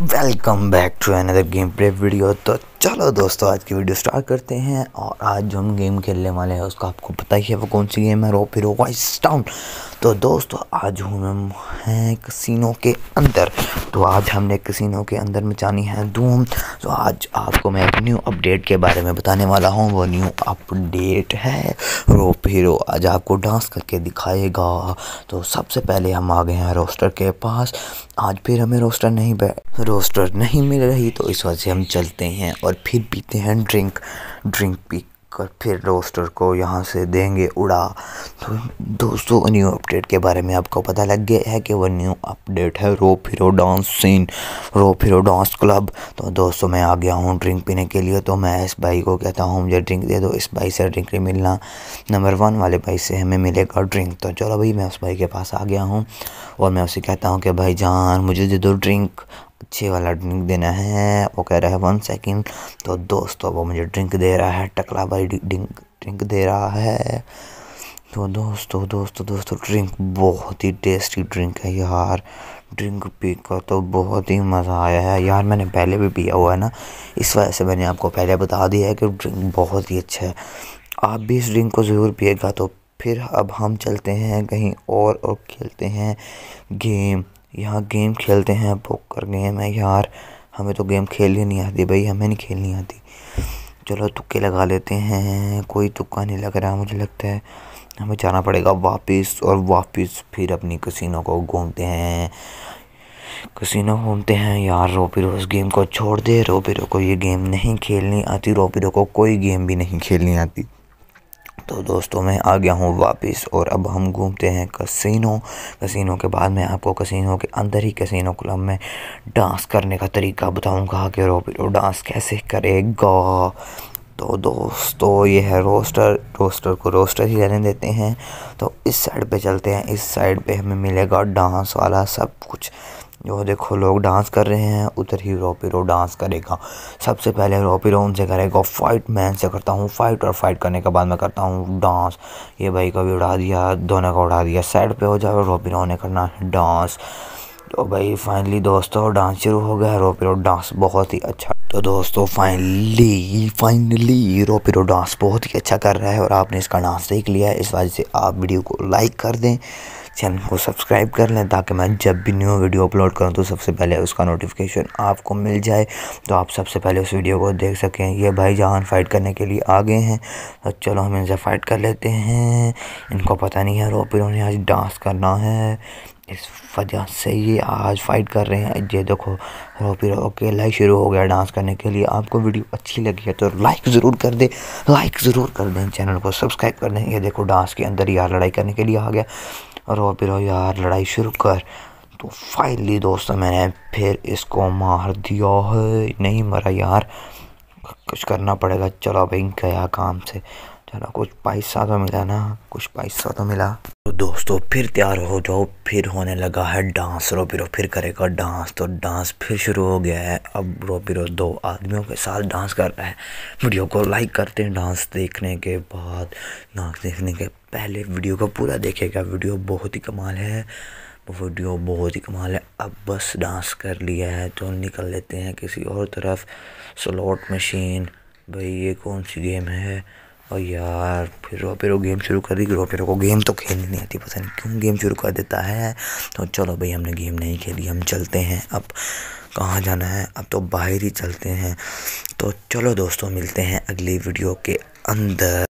Welcome back to another game play video. तो चलो दोस्तों, आज की वीडियो स्टार्ट करते हैं। और आज जो हम गेम खेलने वाले हैं उसका आपको पता ही है, वो कौन सी गेम है, रोप हीरो वाइस टाउन। तो दोस्तों आज हम हैं कैसीनो के अंदर। तो आज हमने कैसीनो के अंदर में जानी है धूम। तो आज आपको मैं एक न्यू अपडेट के बारे में बताने वाला हूँ। वो न्यू अपडेट है रोप हीरो, आज आपको डांस करके दिखाएगा। तो सबसे पहले हम आ गए हैं रोस्टर के पास। आज फिर हमें रोस्टर नहीं मिल रही, तो इस वजह से हम चलते हैं और फिर पीते हैं ड्रिंक पी कर फिर रोस्टर को यहाँ से देंगे उड़ा। तो दोस्तों न्यू अपडेट के बारे में आपको पता लग गया है कि वो न्यू अपडेट है Rope Hero dance scene, Rope Hero dance club. तो दोस्तों मैं आ गया हूँ ड्रिंक पीने के लिए। तो मैं इस भाई को कहता हूँ मुझे ड्रिंक दे दो। इस भाई से ड्रिंक नहीं मिलना, नंबर 1 वाले भाई से हमें मिलेगा ड्रिंक। तो चलो भाई, मैं उस भाई के पास आ गया हूँ और मैं उसे कहता हूँ कि भाई जान मुझे दे दो ड्रिंक, अच्छे वाला ड्रिंक देना है। वो कह रहा है 1 सेकंड। तो दोस्तों वो मुझे ड्रिंक दे रहा है, टकला भाई ड्रिंक दे रहा है। तो दोस्तों ड्रिंक बहुत ही टेस्टी ड्रिंक है यार। ड्रिंक पीकर तो बहुत ही मज़ा आया है यार। मैंने पहले भी पिया हुआ है ना, इस वजह से मैंने आपको पहले बता दिया है कि ड्रिंक बहुत ही अच्छा है। आप भी इस ड्रिंक को ज़रूर पिएगा। तो फिर अब हम चलते हैं कहीं और खेलते हैं गेम। यहाँ गेम खेलते हैं, पोकर गेम है यार। हमें तो गेम खेलनी नहीं आती भाई, हमें नहीं खेलनी आती। चलो तुक्के लगा लेते हैं। कोई तुक्का नहीं लग रहा, मुझे लगता है हमें जाना पड़ेगा वापस। और वापस फिर अपनी कैसीनो को घूमते हैं, कैसीनो घूमते हैं यार। रोप हीरो इस गेम को छोड़ दे, रोप हीरो को ये गेम नहीं खेलनी आती। रोप हीरो को कोई गेम भी नहीं खेलनी आती। तो दोस्तों मैं आ गया हूँ वापस और अब हम घूमते हैं कैसीनो। कैसीनो के बाद मैं आपको कैसीनो के अंदर ही कैसीनो क्लब में डांस करने का तरीका बताऊंगा कि रोप हीरो डांस कैसे करेगा। तो दोस्तों ये है रोस्टर को रोस्टर ही रहने देते हैं। तो इस साइड पे चलते हैं, इस साइड पे हमें मिलेगा डांस वाला सब कुछ। जो देखो लोग डांस कर रहे हैं, उधर ही रोप हीरो डांस करेगा। सबसे पहले रोप हीरो उनसे करेगा फाइट, मैं इनसे करता हूँ फाइट। और फाइट करने के बाद मैं करता हूँ डांस। ये भाई को भी उड़ा दिया, दोनों को उड़ा दिया। साइड पे हो जाओ, रोप हीरो ने करना है डांस। तो भाई फाइनली दोस्तों डांस शुरू हो गया। रोप हीरो डांस बहुत ही अच्छा। तो दोस्तों फाइनली रोप हीरो डांस बहुत ही अच्छा कर रहा है और आपने इसका डांस देख लिया है। इस वजह से आप वीडियो को लाइक कर दें, चैनल को सब्सक्राइब कर लें, ताकि मैं जब भी न्यू वीडियो अपलोड करूं तो सबसे पहले उसका नोटिफिकेशन आपको मिल जाए, तो आप सबसे पहले उस वीडियो को देख सकें। ये भाई जान फाइट करने के लिए आ गए हैं। तो चलो हम इनसे फाइट कर लेते हैं। इनको पता नहीं है रोप हीरो ने आज डांस करना है, इस वजह से ये आज फाइट कर रहे हैं। ये देखो रोप हीरो अकेला ही शुरू हो गया डांस करने के लिए। आपको वीडियो अच्छी लगी है तो लाइक ज़रूर कर दें, चैनल को सब्सक्राइब कर दें। ये देखो डांस के अंदर यार लड़ाई करने के लिए आ गया। रोप हीरो यार लड़ाई शुरू कर। तो फाइनली दोस्तों मैंने फिर इसको मार दिया है, नहीं मरा यार, कुछ करना पड़ेगा। चलो भाई गया काम से, चलो कुछ पैसा तो मिला ना, कुछ पैसा तो मिला। तो दोस्तों फिर तैयार हो जाओ, फिर होने लगा है डांस। रोप हीरो फिर करेगा डांस। तो डांस फिर शुरू हो गया है। अब रोप हीरो 2 आदमियों के साथ डांस कर रहा है। वीडियो को लाइक करते हैं डांस देखने के बाद, डांस देखने के पहले वीडियो को पूरा देखेगा। वीडियो बहुत ही कमाल है, अब बस डांस कर लिया है तो निकल लेते हैं किसी और तरफ। स्लॉट मशीन, भाई ये कौन सी गेम है। और यार फिर रोप हीरो गेम शुरू कर दी। रोप हीरो को गेम तो खेलनी नहीं आती, पता नहीं क्यों गेम शुरू कर देता है। तो चलो भाई हमने गेम नहीं खेली, हम चलते हैं। अब कहाँ जाना है, अब तो बाहर ही चलते हैं। तो चलो दोस्तों मिलते हैं अगली वीडियो के अंदर।